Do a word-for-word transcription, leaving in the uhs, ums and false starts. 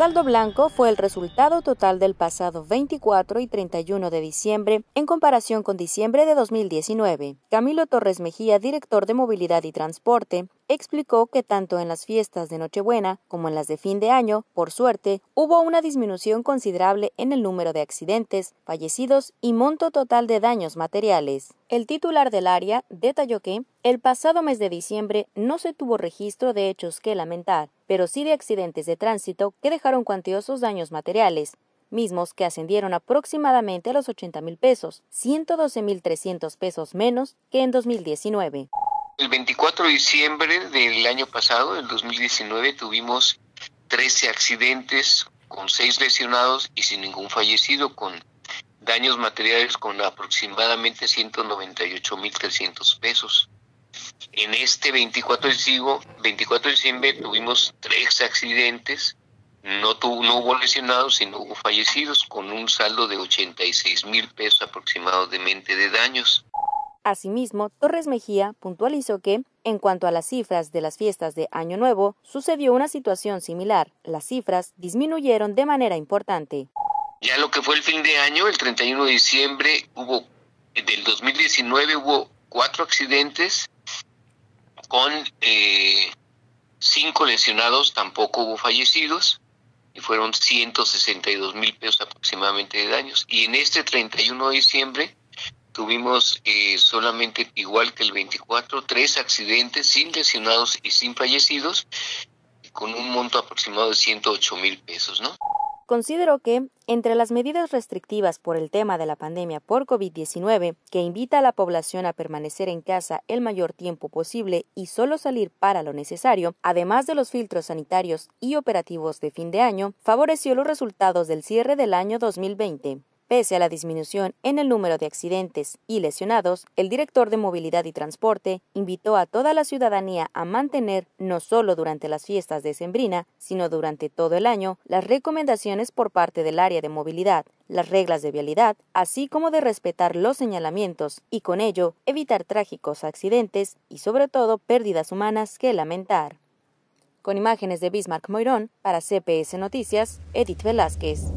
saldo blanco fue el resultado total del pasado veinticuatro y treinta y uno de diciembre en comparación con diciembre de dos mil diecinueve. Camilo Torres Mejía, director de Movilidad y Transporte, explicó que tanto en las fiestas de Nochebuena como en las de fin de año, por suerte, hubo una disminución considerable en el número de accidentes, fallecidos y monto total de daños materiales. El titular del área detalló que el pasado mes de diciembre no se tuvo registro de hechos que lamentar, pero sí de accidentes de tránsito que dejaron cuantiosos daños materiales, mismos que ascendieron aproximadamente a los ochenta mil pesos, ciento doce mil trescientos pesos menos que en dos mil diecinueve. El veinticuatro de diciembre del año pasado, del dos mil diecinueve, tuvimos trece accidentes con seis lesionados y sin ningún fallecido, con daños materiales con aproximadamente ciento noventa y ocho mil trescientos pesos. En este veinticuatro de diciembre tuvimos tres accidentes, no, tuvo, no hubo lesionados, sino hubo fallecidos, con un saldo de ochenta y seis mil pesos aproximadamente de daños. Asimismo, Torres Mejía puntualizó que, en cuanto a las cifras de las fiestas de Año Nuevo, sucedió una situación similar. Las cifras disminuyeron de manera importante. Ya lo que fue el fin de año, el treinta y uno de diciembre, hubo del dos mil diecinueve hubo cuatro accidentes con eh, cinco lesionados, tampoco hubo fallecidos, y fueron ciento sesenta y dos mil pesos aproximadamente de daños. Y en este treinta y uno de diciembre tuvimos eh, solamente, igual que el veinticuatro, tres accidentes sin lesionados y sin fallecidos, con un monto aproximado de ciento ocho mil pesos, ¿no? Consideró que, entre las medidas restrictivas por el tema de la pandemia por COVID diecinueve, que invita a la población a permanecer en casa el mayor tiempo posible y solo salir para lo necesario, además de los filtros sanitarios y operativos de fin de año, favoreció los resultados del cierre del año dos mil veinte. Pese a la disminución en el número de accidentes y lesionados, el director de Movilidad y Transporte invitó a toda la ciudadanía a mantener, no solo durante las fiestas de Sembrina, sino durante todo el año, las recomendaciones por parte del área de movilidad, las reglas de vialidad, así como de respetar los señalamientos y con ello evitar trágicos accidentes y sobre todo pérdidas humanas que lamentar. Con imágenes de Bismarck Moirón, para C P S Noticias, Edith Velázquez.